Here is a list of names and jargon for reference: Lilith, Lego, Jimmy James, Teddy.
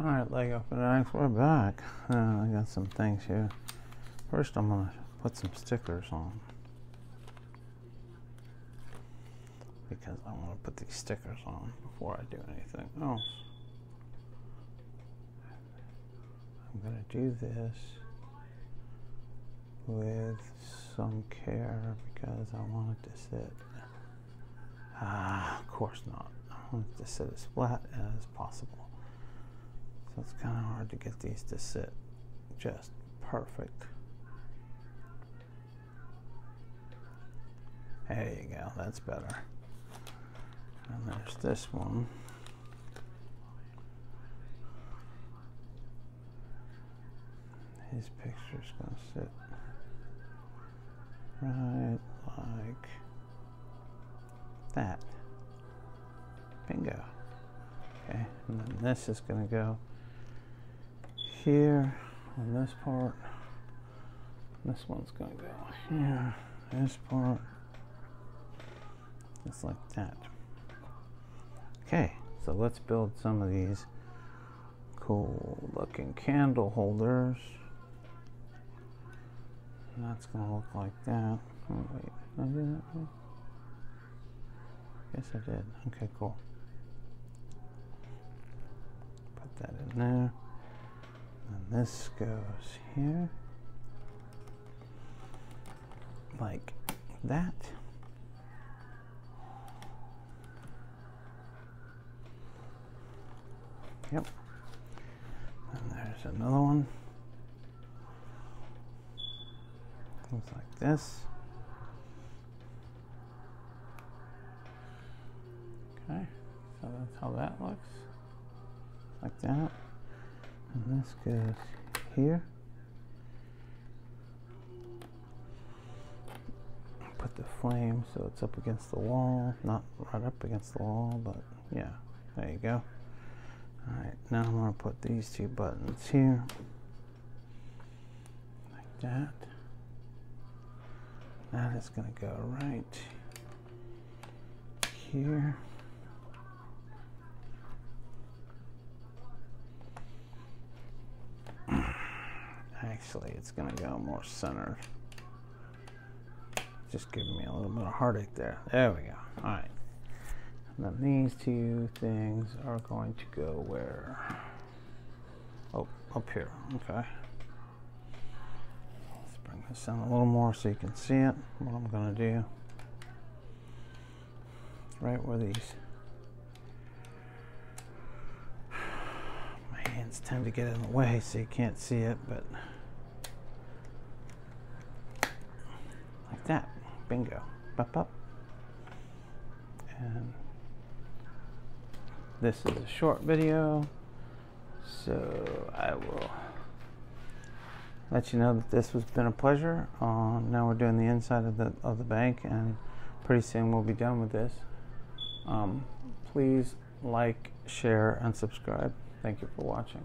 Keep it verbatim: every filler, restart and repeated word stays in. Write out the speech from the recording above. All right, Lego Fanatics, we're back. Uh, I got some things here. First, I'm gonna put some stickers on because I want to put these stickers on before I do anything else. I'm gonna do this with some care because I want it to sit. Ah, of course not. I want it to sit as flat as possible. So it's kind of hard to get these to sit just perfect. There you go, that's better. And there's this one. His picture's gonna sit right like that. Bingo. Okay, and then this is gonna go here on this part. This one's gonna go here, this part, just like that. Okay, so let's build some of these cool looking candle holders. And that's gonna look like that. Oh, wait, did I do that right? Yes, I did. Okay, cool. Put that in there. And this goes here, like that. Yep. And there's another one. Looks like this. Okay, so that's how that looks. Like that. And this goes here. Put the flame so it's up against the wall. Not right up against the wall, but yeah, there you go. Alright, now I'm going to put these two buttons here. Like that. That is going to go right here. Actually, it's going to go more centered. Just giving me a little bit of heartache there. There we go. All right. And then these two things are going to go where? Oh, up here. Okay. Let's bring this down a little more so you can see it. What I'm going to do. Right where these. My hands tend to get in the way so you can't see it, but. That. Bingo. Up, up. And this is a short video, so I will let you know that this has been a pleasure. Uh, now we're doing the inside of the of the bank, and pretty soon we'll be done with this. Um, please like, share, and subscribe. Thank you for watching.